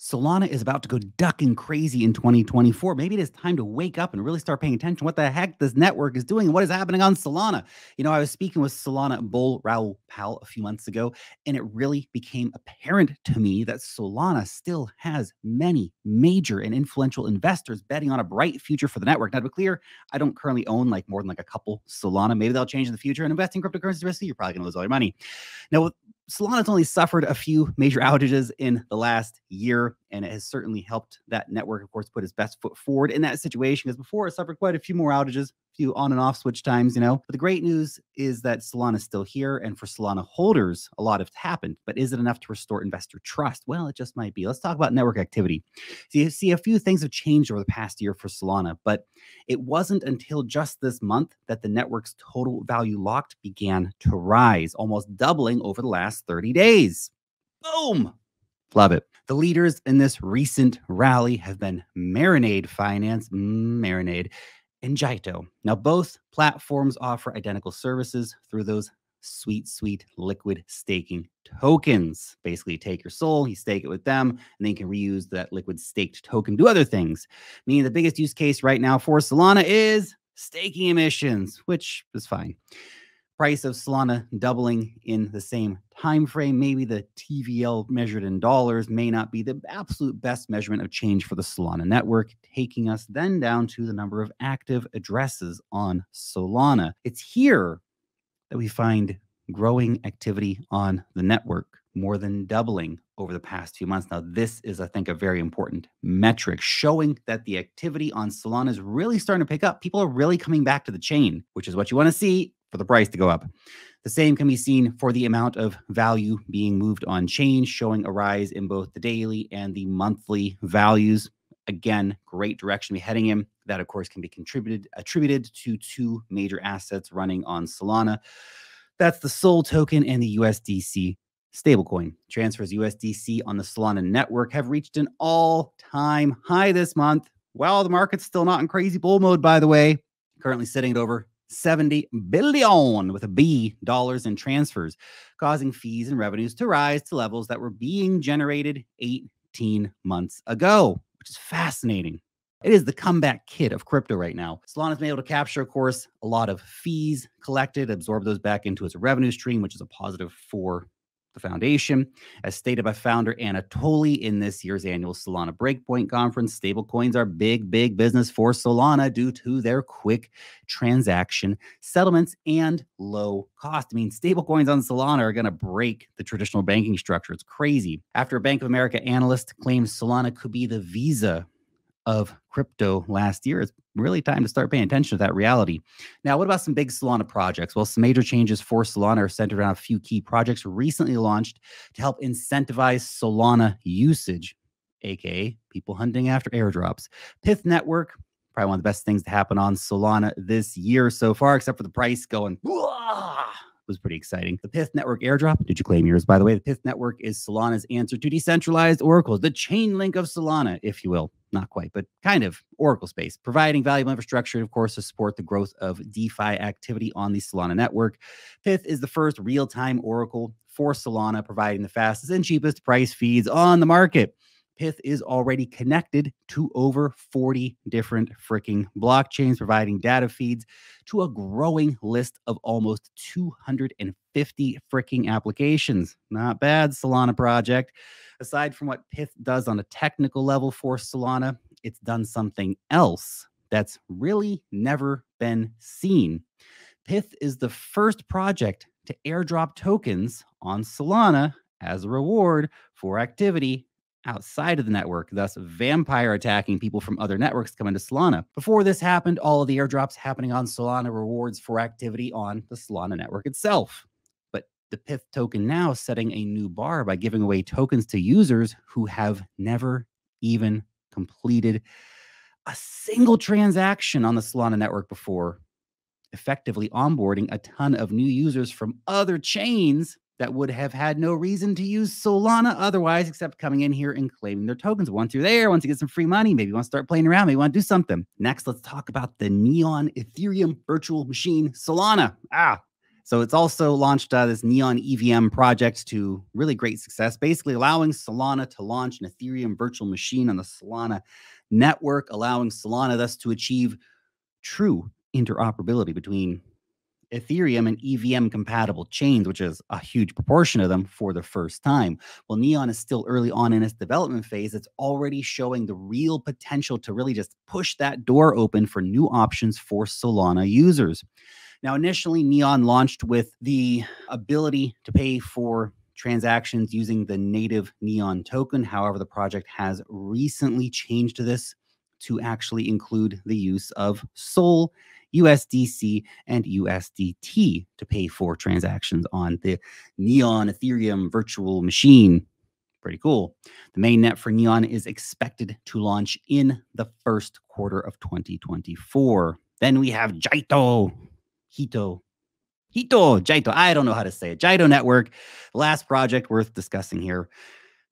Solana is about to go ducking crazy in 2024. Maybe it is time to wake up and really start paying attention what the heck this network is doing and what is happening on Solana. You know, I was speaking with Solana bull Raul Pal a few months ago, and it really became apparent to me that Solana still has many major and influential investors betting on a bright future for the network. Now, to be clear, I don't currently own more than a couple Solana. Maybe they'll change in the future, and investing cryptocurrency risk, you're probably going to lose all your money. Now, Solana's only suffered a few major outages in the last year, and it has certainly helped that network, of course, put its best foot forward in that situation, because before it suffered quite a few more outages, a few on and off switch times, you know. But the great news is that Solana is still here, and for Solana holders, a lot has happened. But is it enough to restore investor trust? Well, it just might be. Let's talk about network activity. So you see, a few things have changed over the past year for Solana, but it wasn't until just this month that the network's total value locked began to rise, almost doubling over the last 30 days. Boom. Love it. The leaders in this recent rally have been Marinade Finance, Marinade, and Jito. Now, both platforms offer identical services through those sweet, sweet liquid staking tokens. Basically, you take your SOL, you stake it with them, and then you can reuse that liquid staked token to do other things. Meaning the biggest use case right now for Solana is staking emissions, which is fine. Price of Solana doubling in the same time frame. Maybe the TVL measured in dollars may not be the absolute best measurement of change for the Solana network, taking us then down to the number of active addresses on Solana. It's here that we find growing activity on the network, more than doubling over the past few months. Now, this is, I think, a very important metric showing that the activity on Solana is really starting to pick up. People are really coming back to the chain, which is what you want to see for the price to go up. The same can be seen for the amount of value being moved on chain, showing a rise in both the daily and the monthly values. Again, great direction to be heading in. That, of course, can be attributed to two major assets running on Solana. That's the SOL token and the USDC stablecoin. Transfers USDC on the Solana network have reached an all-time high this month. Well, the market's still not in crazy bull mode, by the way. Currently sitting at over $70 billion with a B dollars in transfers, causing fees and revenues to rise to levels that were being generated 18 months ago, which is fascinating. It is the comeback kid of crypto right now. Solana's been able to capture, of course, a lot of fees collected, absorb those back into its revenue stream, which is a positive for the foundation. As stated by founder Anatoly in this year's annual Solana Breakpoint Conference, stablecoins are big business for Solana due to their quick transaction settlements and low cost. I mean, stablecoins on Solana are going to break the traditional banking structure. It's crazy. After a Bank of America analyst claims Solana could be the Visa of crypto last year, it's really time to start paying attention to that reality. Now, what about some big Solana projects? Well, some major changes for Solana are centered around a few key projects recently launched to help incentivize Solana usage, aka people hunting after airdrops. Pyth Network, probably one of the best things to happen on Solana this year so far, except for the price going whoa! Was pretty exciting. The Pyth Network airdrop, did you claim yours, by the way? The Pyth Network is Solana's answer to decentralized oracles, the chain link of Solana, if you will. Not quite, but kind of oracle space, providing valuable infrastructure, of course, to support the growth of DeFi activity on the Solana network. Pyth is the first real-time oracle for Solana, providing the fastest and cheapest price feeds on the market. Pyth is already connected to over 40 different freaking blockchains, providing data feeds to a growing list of almost 250 freaking applications. Not bad, Solana project. Aside from what Pyth does on a technical level for Solana, it's done something else that's really never been seen. Pyth is the first project to airdrop tokens on Solana as a reward for activity outside of the network, thus vampire attacking people from other networks coming to Solana. Before this happened, all of the airdrops happening on Solana rewards for activity on the Solana network itself. But the Pyth token now setting a new bar by giving away tokens to users who have never even completed a single transaction on the Solana network before, effectively onboarding a ton of new users from other chains that would have had no reason to use Solana otherwise, except coming in here and claiming their tokens. Once you're there, once you get some free money, maybe you want to start playing around, maybe you want to do something. Next, let's talk about the Neon Ethereum virtual machine Solana. So it's also launched this Neon EVM project to really great success, basically allowing Solana to launch an Ethereum virtual machine on the Solana network, allowing Solana thus to achieve true interoperability between Ethereum and EVM compatible chains, which is a huge proportion of them for the first time. Well, Neon is still early on in its development phase. It's already showing the real potential to really just push that door open for new options for Solana users. Now, initially, Neon launched with the ability to pay for transactions using the native Neon token. However, the project has recently changed this to actually include the use of SOL, USDC, and USDT to pay for transactions on the Neon Ethereum virtual machine. Pretty cool. The mainnet for Neon is expected to launch in the first quarter of 2024. Then we have Jito. I don't know how to say it. Jito Network, last project worth discussing here.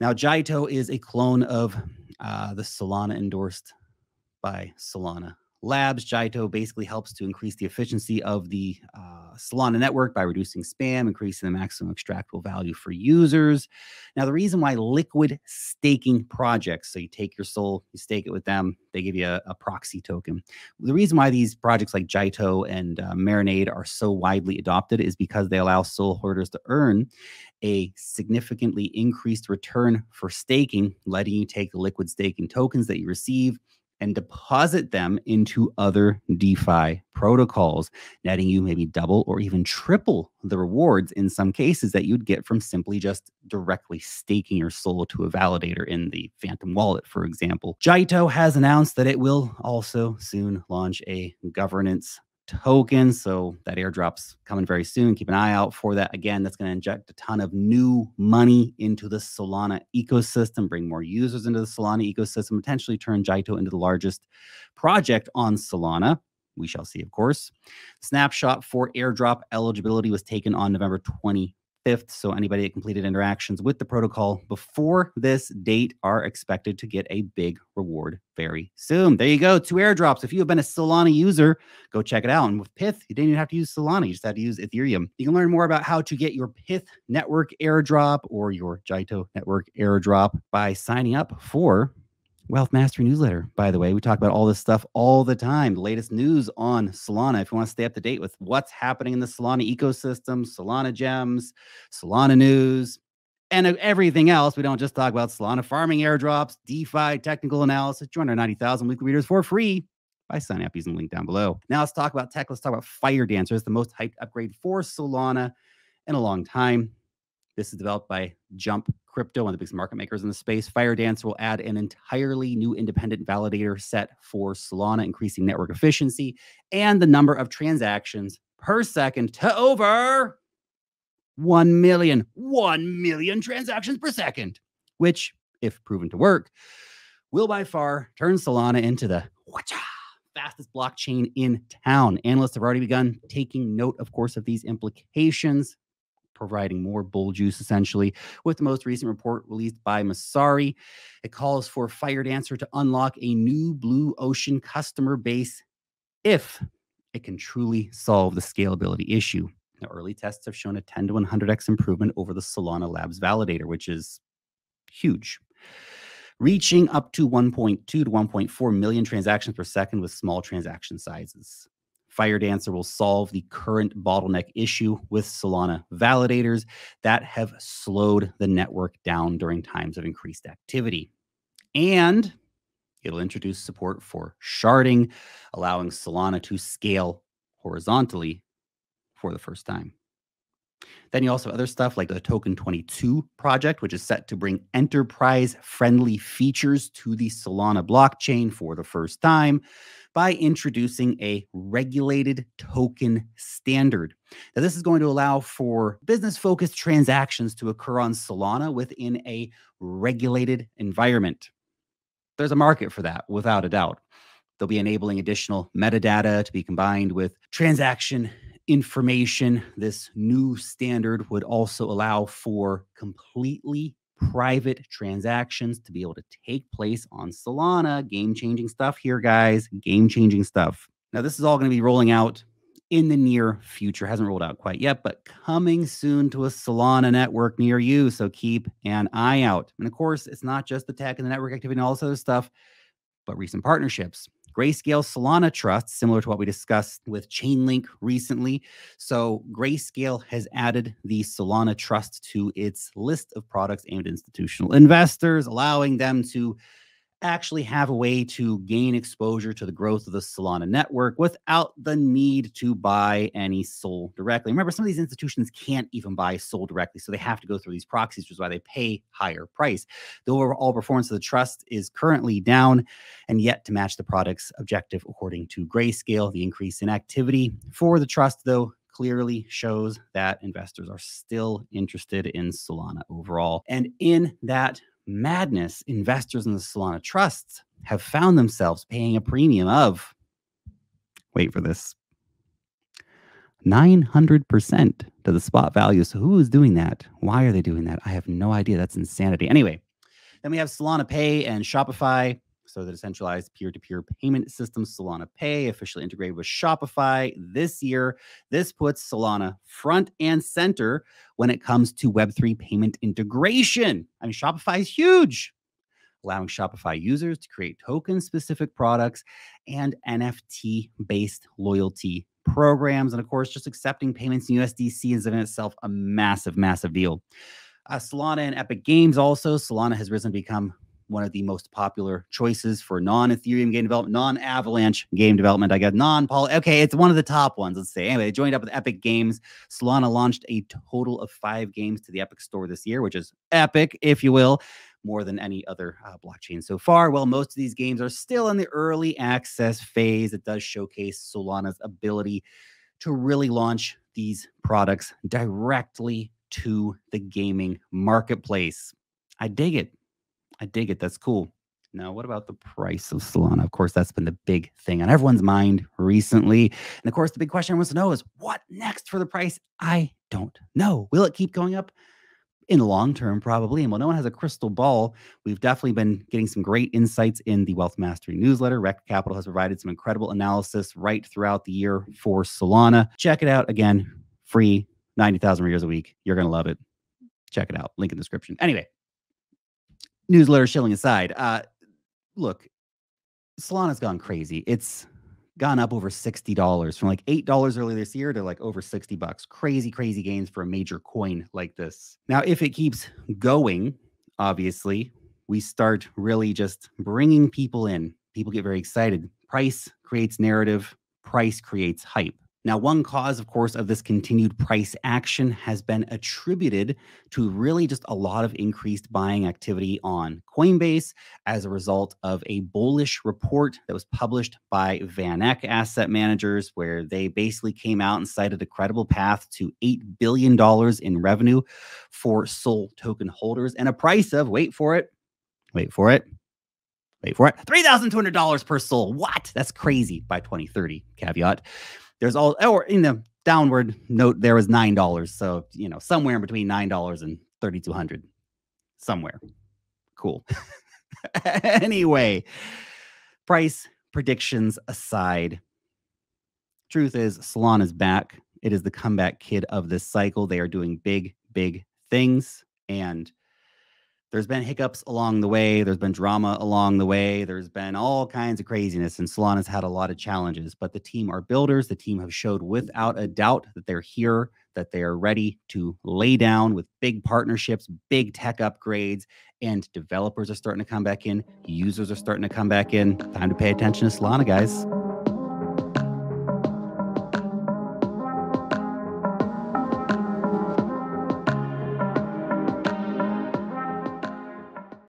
Now, Jito is a clone of the Solana endorsed by Solana Labs. Jito basically helps to increase the efficiency of the Solana network by reducing spam, increasing the maximum extractable value for users. Now, the reason why liquid staking projects, so you take your SOL, you stake it with them, they give you a proxy token. The reason why these projects like Jito and Marinade are so widely adopted is because they allow SOL holders to earn a significantly increased return for staking, letting you take the liquid staking tokens that you receive and deposit them into other DeFi protocols, netting you maybe double or even triple the rewards in some cases that you'd get from simply just directly staking your SOL to a validator in the Phantom wallet, for example. Jito has announced that it will also soon launch a governance token, so that airdrop's coming very soon. Keep an eye out for that. Again, that's going to inject a ton of new money into the Solana ecosystem, bring more users into the Solana ecosystem, potentially turn Jito into the largest project on Solana. We shall see, of course. Snapshot for airdrop eligibility was taken on November 25th, so anybody that completed interactions with the protocol before this date are expected to get a big reward very soon. There you go, 2 airdrops. If you have been a Solana user, go check it out. And with Pyth, you didn't even have to use Solana, you just had to use Ethereum. You can learn more about how to get your Pyth Network airdrop or your Jito Network airdrop by signing up for Wealth Mastery newsletter. By the way, we talk about all this stuff all the time. The latest news on Solana. If you want to stay up to date with what's happening in the Solana ecosystem, Solana gems, Solana news, and everything else. We don't just talk about Solana farming airdrops, DeFi, technical analysis. Join our 90,000 weekly readers for free by signing up using the link down below. Now let's talk about tech. Let's talk about Fire Dancer. It's the most hyped upgrade for Solana in a long time. This is developed by Jump Crypto, one of the biggest market makers in the space. Fire Dancer will add an entirely new independent validator set for Solana, increasing network efficiency and the number of transactions per second to over 1 million. 1 million transactions per second, which, if proven to work, will by far turn Solana into the fastest blockchain in town. Analysts have already begun taking note, of course, of these implications, providing more bull juice, essentially, with the most recent report released by Masari. It calls for Fire Dancer to unlock a new blue ocean customer base if it can truly solve the scalability issue. Now, early tests have shown a 10 to 100x improvement over the Solana Labs validator, which is huge, reaching up to 1.2 to 1.4 million transactions per second with small transaction sizes. Fire Dancer will solve the current bottleneck issue with Solana validators that have slowed the network down during times of increased activity. And it'll introduce support for sharding, allowing Solana to scale horizontally for the first time. Then you also have other stuff like the Token 22 project, which is set to bring enterprise-friendly features to the Solana blockchain for the first time by introducing a regulated token standard. Now, this is going to allow for business-focused transactions to occur on Solana within a regulated environment. There's a market for that, without a doubt. They'll be enabling additional metadata to be combined with transaction information. This new standard would also allow for completely private transactions to be able to take place on Solana. Game-changing stuff here, guys. Game-changing stuff. Now, this is all going to be rolling out in the near future. Hasn't rolled out quite yet, but coming soon to a Solana network near you. So keep an eye out. And of course, it's not just the tech and the network activity and all this other stuff, but recent partnerships. Grayscale Solana Trust, similar to what we discussed with Chainlink recently. So Grayscale has added the Solana Trust to its list of products aimed at institutional investors, allowing them to actually have a way to gain exposure to the growth of the Solana network without the need to buy any SOL directly. Remember, some of these institutions can't even buy SOL directly, so they have to go through these proxies, which is why they pay higher price. The overall performance of the trust is currently down and yet to match the product's objective, according to Grayscale. The increase in activity for the trust, though, clearly shows that investors are still interested in Solana overall. And in that madness, investors in the Solana trusts have found themselves paying a premium of, wait for this, 900% to the spot value. So who is doing that? Why are they doing that? I have no idea. That's insanity. Anyway, then we have Solana Pay and Shopify. So the decentralized peer-to-peer payment system Solana Pay officially integrated with Shopify this year. This puts Solana front and center when it comes to Web3 payment integration. I mean, Shopify is huge, allowing Shopify users to create token-specific products and NFT-based loyalty programs. And of course, just accepting payments in USDC is in itself a massive, massive deal. Solana and Epic Games also. Solana has risen to become one of the most popular choices for non-Ethereum game development, non-Avalanche game development. I got non-Poly. Okay, it's one of the top ones, let's say. Anyway, they joined up with Epic Games. Solana launched a total of 5 games to the Epic Store this year, which is epic, if you will, more than any other blockchain so far. Well, most of these games are still in the early access phase. It does showcase Solana's ability to really launch these products directly to the gaming marketplace. I dig it. I dig it. That's cool. Now, what about the price of Solana? Of course, that's been the big thing on everyone's mind recently. And of course, the big question I want to know is what next for the price? I don't know. Will it keep going up? In the long term, probably. And while no one has a crystal ball, we've definitely been getting some great insights in the Wealth Mastery newsletter. Rec Capital has provided some incredible analysis right throughout the year for Solana. Check it out. Again, free, 90,000 readers a week. You're going to love it. Check it out. Link in the description. Anyway. Newsletter shilling aside, look, Solana's gone crazy. It's gone up over $60 from like $8 earlier this year to like over $60. Crazy, crazy gains for a major coin like this. Now, if it keeps going, obviously, we start really just bringing people in. People get very excited. Price creates narrative. Price creates hype. Now, one cause, of course, of this continued price action has been attributed to really just a lot of increased buying activity on Coinbase as a result of a bullish report that was published by VanEck Asset Managers, where they basically came out and cited a credible path to $8 billion in revenue for SOL token holders and a price of, wait for it, $3,200 per SOL. What? That's crazy by 2030, caveat. There's all, or in the downward note, there was $9. So, you know, somewhere in between $9 and $3,200. Somewhere. Cool. Anyway, price predictions aside, truth is Solana's back. It is the comeback kid of this cycle. They are doing big, big things. And there's been hiccups along the way. There's been drama along the way. There's been all kinds of craziness, and Solana's had a lot of challenges. But the team are builders. The team have showed without a doubt that they're here, that they are ready to lay down with big partnerships, big tech upgrades, and developers are starting to come back in. Users are starting to come back in. Time to pay attention to Solana, guys.